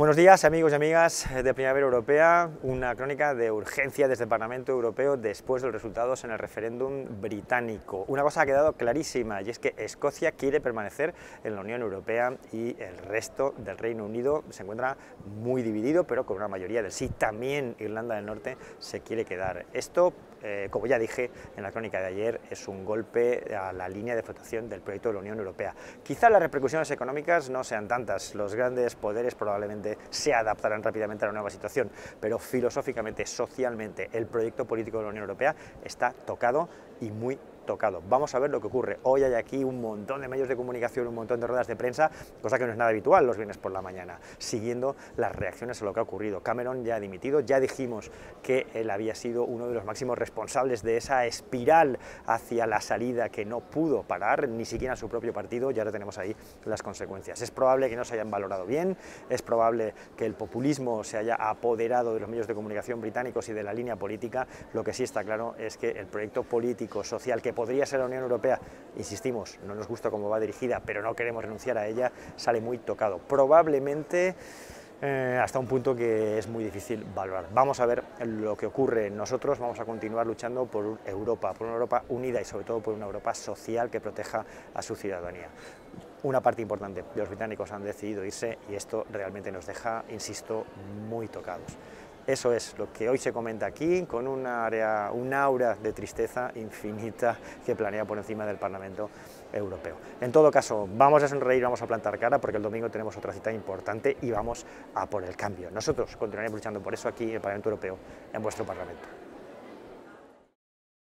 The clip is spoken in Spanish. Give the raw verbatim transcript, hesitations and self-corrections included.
Buenos días amigos y amigas de Primavera Europea, una crónica de urgencia desde el Parlamento Europeo después de los resultados en el referéndum británico. Una cosa ha quedado clarísima y es que Escocia quiere permanecer en la Unión Europea y el resto del Reino Unido se encuentra muy dividido, pero con una mayoría del sí. También Irlanda del Norte se quiere quedar. Esto, eh, como ya dije en la crónica de ayer, es un golpe a la línea de flotación del proyecto de la Unión Europea. Quizá las repercusiones económicas no sean tantas, los grandes poderes probablemente se adaptarán rápidamente a la nueva situación, pero filosóficamente, socialmente, el proyecto político de la Unión Europea está tocado y muy tocado. Vamos a ver lo que ocurre. Hoy hay aquí un montón de medios de comunicación, un montón de ruedas de prensa, cosa que no es nada habitual los viernes por la mañana, siguiendo las reacciones a lo que ha ocurrido. Cameron ya ha dimitido, ya dijimos que él había sido uno de los máximos responsables de esa espiral hacia la salida que no pudo parar, ni siquiera su propio partido, y ahora tenemos ahí las consecuencias. Es probable que no se hayan valorado bien, es probable que el populismo se haya apoderado de los medios de comunicación británicos y de la línea política. Lo que sí está claro es que el proyecto político, social, que que podría ser la Unión Europea, insistimos, no nos gusta cómo va dirigida, pero no queremos renunciar a ella, sale muy tocado. Probablemente eh, hasta un punto que es muy difícil valorar. Vamos a ver lo que ocurre. Nosotros vamos a continuar luchando por Europa, por una Europa unida y sobre todo por una Europa social que proteja a su ciudadanía. Una parte importante de los británicos han decidido irse y esto realmente nos deja, insisto, muy tocados. Eso es lo que hoy se comenta aquí, con una, área, una aura de tristeza infinita que planea por encima del Parlamento Europeo. En todo caso, vamos a sonreír, vamos a plantar cara, porque el domingo tenemos otra cita importante y vamos a por el cambio. Nosotros continuaremos luchando por eso aquí en el Parlamento Europeo, en vuestro Parlamento.